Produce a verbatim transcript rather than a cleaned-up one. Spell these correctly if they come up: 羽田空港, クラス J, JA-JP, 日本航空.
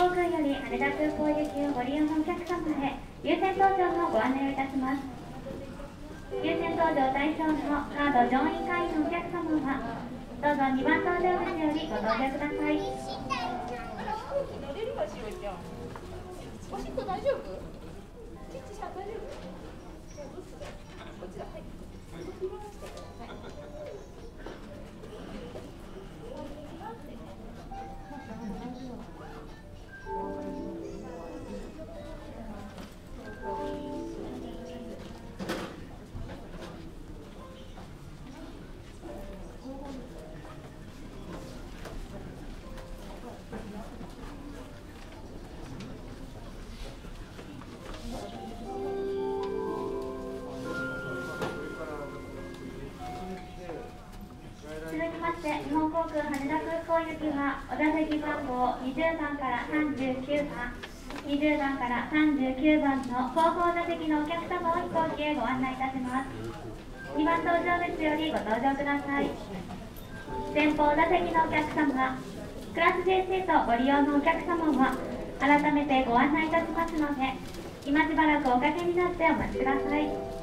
航空より羽田空港行きをご利用のお客様へ優先搭乗のご案内をいたします。優先搭乗対象のカード乗員会員のお客様はどうぞにばん搭乗口よりご搭乗ください。おしっこ大丈夫？ちっちさん大丈夫？日本航空羽田空港行きはお座席番号にじゅうばんからさんじゅうきゅうばん、にじゅうばんからさんじゅうきゅうばんの後方座席のお客様を飛行機へご案内いたします。にばん搭乗口よりご搭乗ください。前方座席のお客様、クラス J シートご利用のお客様は改めてご案内いたしますので、今しばらくおかけになってお待ちください。